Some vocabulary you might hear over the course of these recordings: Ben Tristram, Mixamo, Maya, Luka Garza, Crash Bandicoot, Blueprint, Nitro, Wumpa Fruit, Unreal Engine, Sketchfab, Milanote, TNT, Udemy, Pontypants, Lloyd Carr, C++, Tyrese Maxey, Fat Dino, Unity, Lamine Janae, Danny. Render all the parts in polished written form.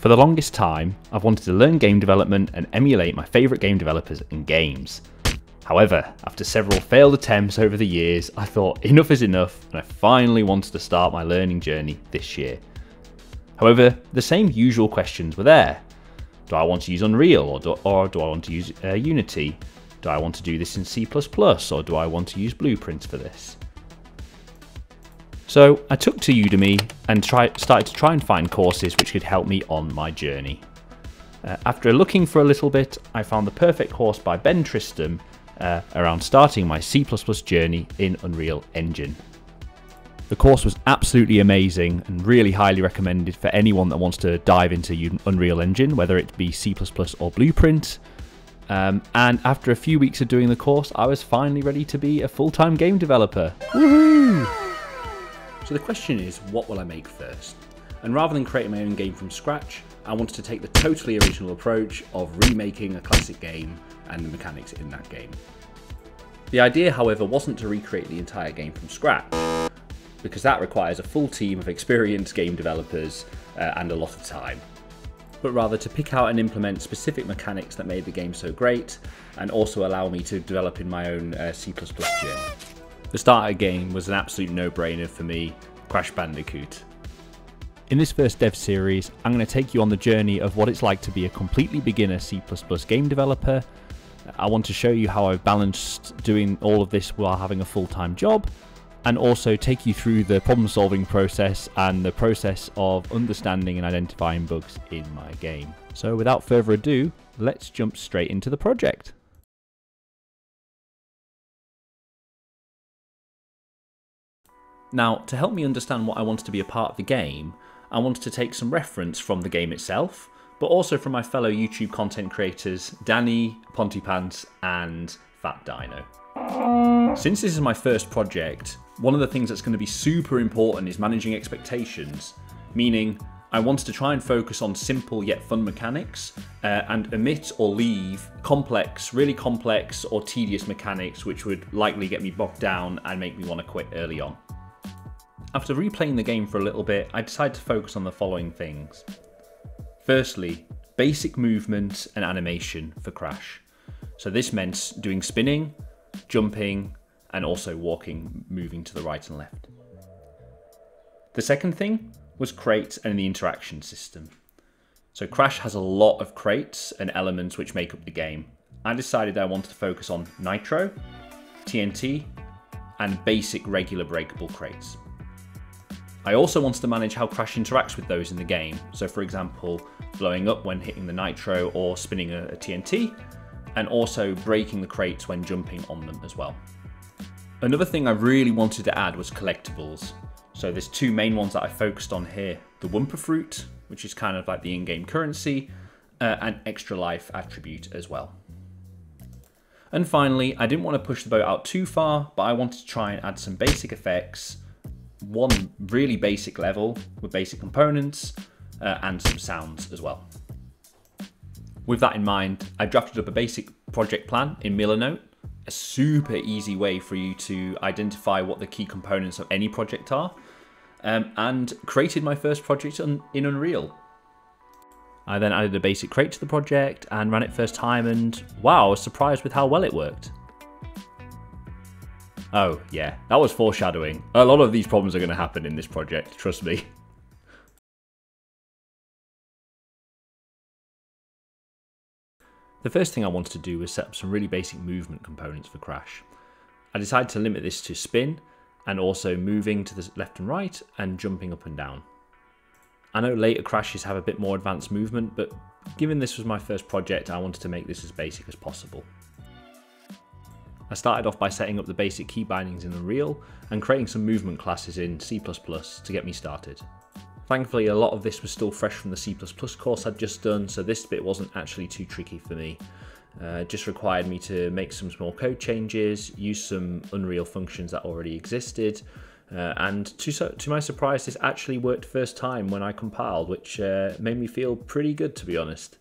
For the longest time, I've wanted to learn game development and emulate my favourite game developers and games. However, after several failed attempts over the years, I thought enough is enough and I finally wanted to start my learning journey this year. However, the same usual questions were there. Do I want to use Unreal or do I want to use Unity? Do I want to do this in C++ or do I want to use Blueprint for this? So I took to Udemy and started to try and find courses which could help me on my journey. After looking for a little bit, I found the perfect course by Ben Tristram around starting my C++ journey in Unreal Engine. The course was absolutely amazing and really highly recommended for anyone that wants to dive into Unreal Engine, whether it be C++ or Blueprint. And after a few weeks of doing the course, I was finally ready to be a full-time game developer. Woohoo! So the question is, what will I make first? And rather than creating my own game from scratch, I wanted to take the totally original approach of remaking a classic game and the mechanics in that game. The idea, however, wasn't to recreate the entire game from scratch, because that requires a full team of experienced game developers and a lot of time, but rather to pick out and implement specific mechanics that made the game so great and also allow me to develop in my own C++ journey. The starter game was an absolute no-brainer for me, Crash Bandicoot. In this first dev series, I'm going to take you on the journey of what it's like to be a completely beginner C++ game developer. I want to show you how I've balanced doing all of this while having a full-time job, and also take you through the problem-solving process and the process of understanding and identifying bugs in my game. So without further ado, let's jump straight into the project. Now, to help me understand what I wanted to be a part of the game, I wanted to take some reference from the game itself, but also from my fellow YouTube content creators, Danny, Pontypants, and Fat Dino. Since this is my first project, one of the things that's going to be super important is managing expectations, meaning I wanted to try and focus on simple yet fun mechanics and omit or leave really complex or tedious mechanics which would likely get me bogged down and make me want to quit early on. After replaying the game for a little bit, I decided to focus on the following things. Firstly, basic movement and animation for Crash. So this meant doing spinning, jumping, and also walking, moving to the right and left. The second thing was crates and the interaction system. So Crash has a lot of crates and elements which make up the game. I decided I wanted to focus on Nitro, TNT, and basic regular breakable crates. I also wanted to manage how Crash interacts with those in the game. So for example, blowing up when hitting the Nitro or spinning a TNT, and also breaking the crates when jumping on them as well. Another thing I really wanted to add was collectibles. So there's two main ones that I focused on here. The Wumpa Fruit, which is kind of like the in-game currency, and extra life attribute as well. And finally, I didn't want to push the boat out too far, but I wanted to try and add some basic effects, one really basic level with basic components, and some sounds as well. With that in mind, I drafted up a basic project plan in Milanote, a super easy way for you to identify what the key components of any project are, and created my first project in Unreal. I then added a basic crate to the project and ran it first time, and wow, I was surprised with how well it worked. Oh yeah, that was foreshadowing. A lot of these problems are going to happen in this project, trust me. The first thing I wanted to do was set up some really basic movement components for Crash. I decided to limit this to spin and also moving to the left and right and jumping up and down. I know later Crashes have a bit more advanced movement, but given this was my first project, I wanted to make this as basic as possible. I started off by setting up the basic key bindings in Unreal and creating some movement classes in C++ to get me started. Thankfully, a lot of this was still fresh from the C++ course I'd just done, so this bit wasn't actually too tricky for me. It just required me to make some small code changes, use some Unreal functions that already existed, and to my surprise, this actually worked first time when I compiled, which made me feel pretty good, to be honest.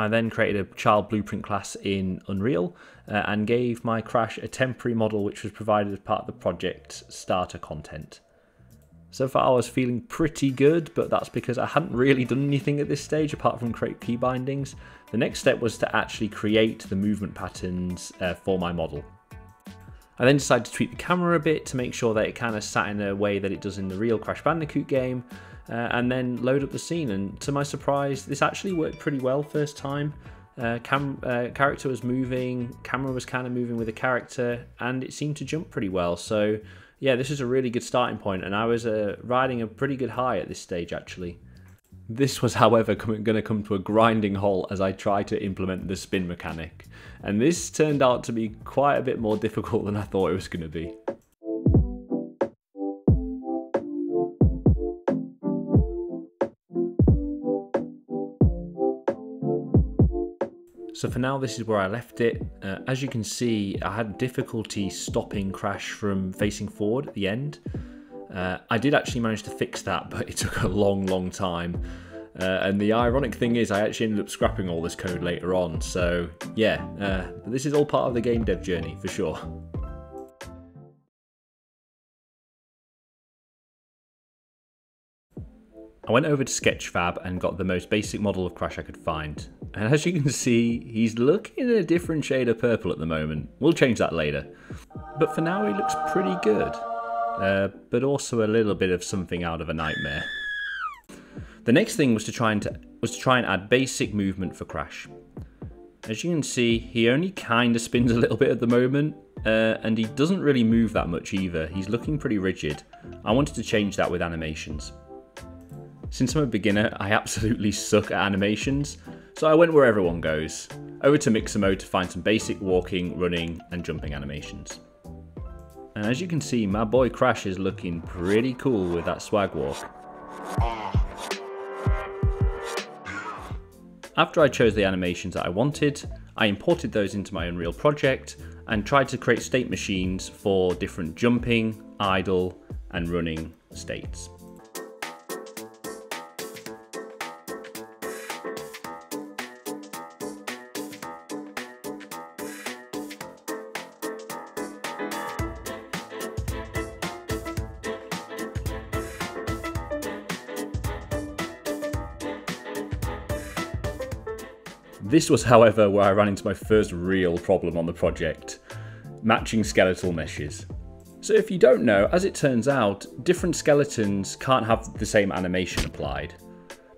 I then created a child blueprint class in Unreal and gave my Crash a temporary model which was provided as part of the project starter content. So far I was feeling pretty good, but that's because I hadn't really done anything at this stage apart from create key bindings. The next step was to actually create the movement patterns for my model. I then decided to tweak the camera a bit to make sure that it kind of sat in a way that it does in the real Crash Bandicoot game, and then load up the scene, and to my surprise this actually worked pretty well first time. Character was moving, camera was kind of moving with the character, and it seemed to jump pretty well. So yeah, this is a really good starting point, and I was riding a pretty good high at this stage actually. This was however going to come to a grinding halt as I try to implement the spin mechanic, and this turned out to be quite a bit more difficult than I thought it was going to be. So for now, this is where I left it. As you can see, I had difficulty stopping Crash from facing forward at the end. I did actually manage to fix that, but it took a long time. And the ironic thing is I actually ended up scrapping all this code later on. So yeah, this is all part of the game dev journey for sure. I went over to Sketchfab and got the most basic model of Crash I could find. And as you can see, he's looking a different shade of purple at the moment. We'll change that later. But for now, he looks pretty good. But also a little bit of something out of a nightmare. The next thing was to try and add basic movement for Crash. As you can see, he only kind of spins a little bit at the moment. And he doesn't really move that much either. He's looking pretty rigid. I wanted to change that with animations. Since I'm a beginner, I absolutely suck at animations, so I went where everyone goes, over to Mixamo to find some basic walking, running and jumping animations. And as you can see, my boy Crash is looking pretty cool with that swag walk. After I chose the animations that I wanted, I imported those into my Unreal project and tried to create state machines for different jumping, idle and running states. This was, however, where I ran into my first real problem on the project, matching skeletal meshes. So if you don't know, as it turns out, different skeletons can't have the same animation applied.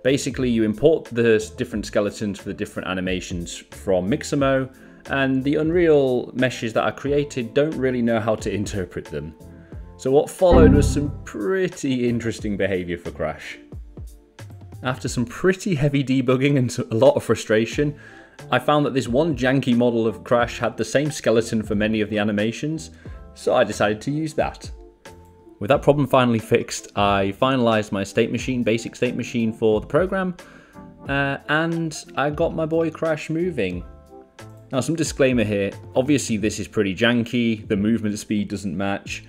Basically, you import the different skeletons for the different animations from Mixamo, and the Unreal meshes that are created don't really know how to interpret them. So what followed was some pretty interesting behaviour for Crash. After some pretty heavy debugging and a lot of frustration, I found that this one janky model of Crash had the same skeleton for many of the animations, so I decided to use that. With that problem finally fixed, I finalised my state machine, basic state machine for the program, and I got my boy Crash moving. Now some disclaimer here, obviously this is pretty janky, the movement speed doesn't match.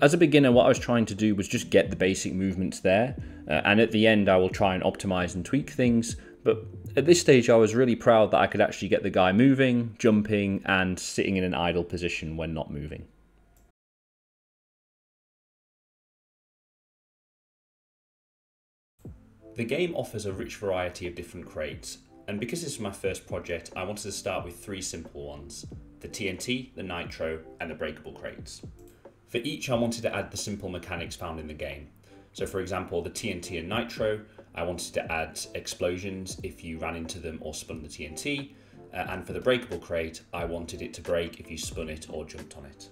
As a beginner, what I was trying to do was just get the basic movements there, and at the end I will try and optimize and tweak things, but at this stage I was really proud that I could actually get the guy moving, jumping and sitting in an idle position when not moving. The game offers a rich variety of different crates, and because this is my first project I wanted to start with three simple ones, the TNT, the Nitro and the breakable crates. For each, I wanted to add the simple mechanics found in the game. So for example, the TNT and Nitro, I wanted to add explosions if you ran into them or spun the TNT. And for the breakable crate, I wanted it to break if you spun it or jumped on it.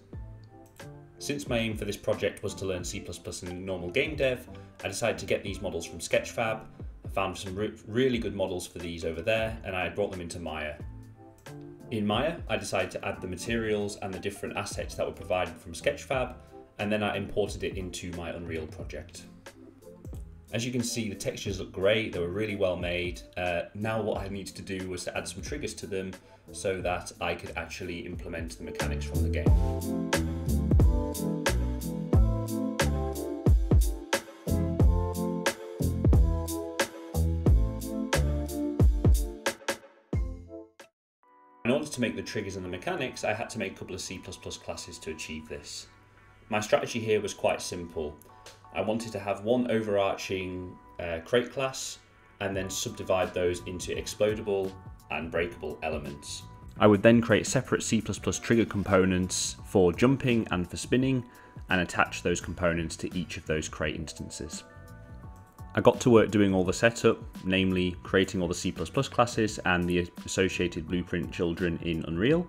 Since my aim for this project was to learn C++ in normal game dev, I decided to get these models from Sketchfab. I found some really good models for these over there, and I brought them into Maya. In Maya, I decided to add the materials and the different assets that were provided from Sketchfab, and then I imported it into my Unreal project. As you can see, the textures look great, they were really well made. Now what I needed to do was to add some triggers to them so that I could actually implement the mechanics from the game. In order to make the triggers and the mechanics, I had to make a couple of C++ classes to achieve this. My strategy here was quite simple. I wanted to have one overarching crate class and then subdivide those into explodable and breakable elements. I would then create separate C++ trigger components for jumping and for spinning and attach those components to each of those crate instances. I got to work doing all the setup, namely creating all the C++ classes and the associated Blueprint children in Unreal.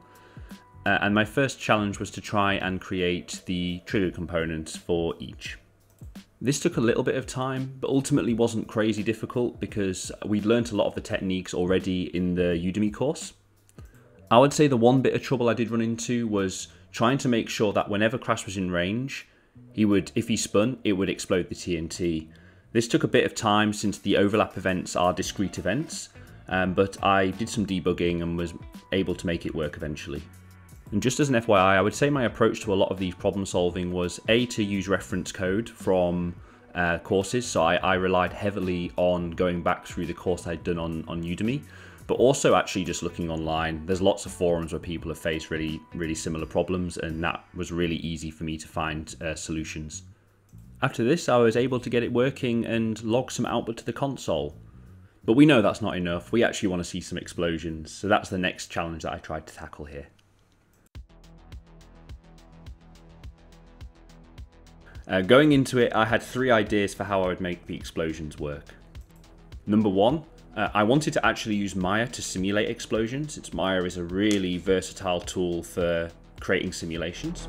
And my first challenge was to try and create the trigger components for each. This took a little bit of time, but ultimately wasn't crazy difficult because we'd learnt a lot of the techniques already in the Udemy course. I would say the one bit of trouble I did run into was trying to make sure that whenever Crash was in range, he would, if he spun, it would explode the TNT. This took a bit of time since the overlap events are discrete events, but I did some debugging and was able to make it work eventually. And just as an FYI, I would say my approach to a lot of these problem solving was A, to use reference code from courses, so I relied heavily on going back through the course I'd done on Udemy, but also actually just looking online. There's lots of forums where people have faced really similar problems, and that was really easy for me to find solutions. After this, I was able to get it working and log some output to the console. But we know that's not enough. We actually want to see some explosions. So that's the next challenge that I tried to tackle here. Going into it, I had three ideas for how I would make the explosions work. Number one, I wanted to actually use Maya to simulate explosions, since Maya is a really versatile tool for creating simulations.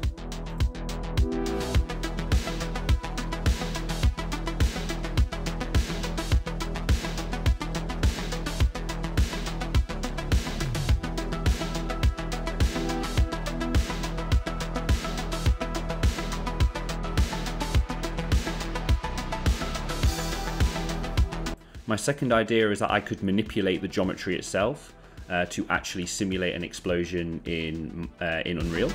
My second idea is that I could manipulate the geometry itself to actually simulate an explosion in Unreal.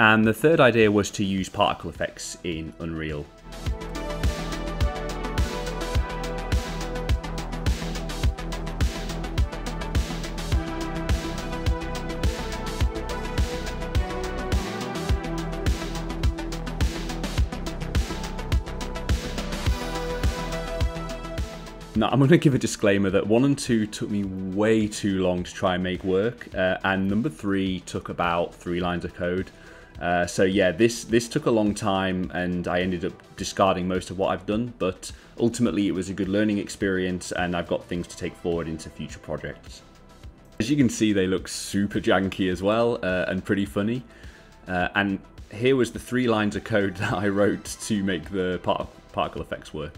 And the third idea was to use particle effects in Unreal. Now, I'm going to give a disclaimer that 1 and 2 took me way too long to try and make work, and number 3 took about 3 lines of code. So yeah, this took a long time, and I ended up discarding most of what I've done, but ultimately it was a good learning experience, and I've got things to take forward into future projects. As you can see, they look super janky as well, and pretty funny. And here was the 3 lines of code that I wrote to make the particle effects work.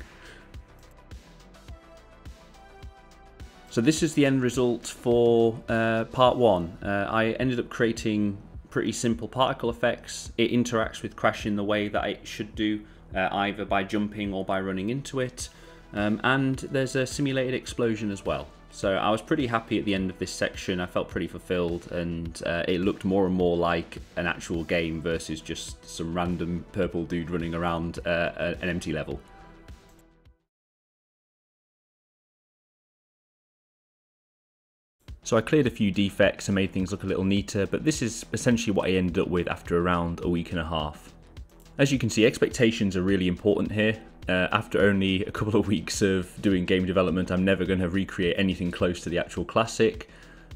So this is the end result for part 1. I ended up creating pretty simple particle effects. It interacts with Crash in the way that it should do, either by jumping or by running into it. And there's a simulated explosion as well. So I was pretty happy at the end of this section. I felt pretty fulfilled, and it looked more and more like an actual game versus just some random purple dude running around an empty level. So I cleared a few defects and made things look a little neater, but this is essentially what I ended up with after around a week and a half. As you can see, expectations are really important here. After only a couple of weeks of doing game development, I'm never going to recreate anything close to the actual classic,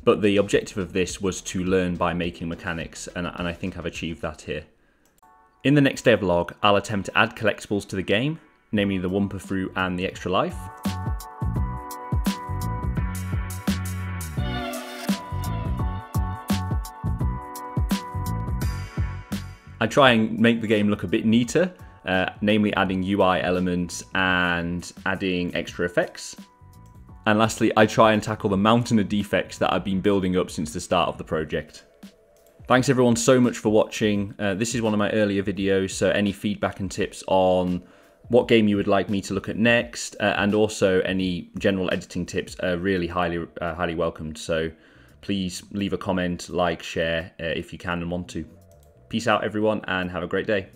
but the objective of this was to learn by making mechanics, and I think I've achieved that here. In the next devlog, I'll attempt to add collectibles to the game, namely the Wumpa Fruit and the Extra Life. I try and make the game look a bit neater, namely adding UI elements and adding extra effects. And lastly, I try and tackle the mountain of defects that I've been building up since the start of the project. Thanks everyone so much for watching. This is one of my earlier videos, so any feedback and tips on what game you would like me to look at next, and also any general editing tips are really highly welcomed. So please leave a comment, like, share if you can and want to. Peace out everyone, and have a great day.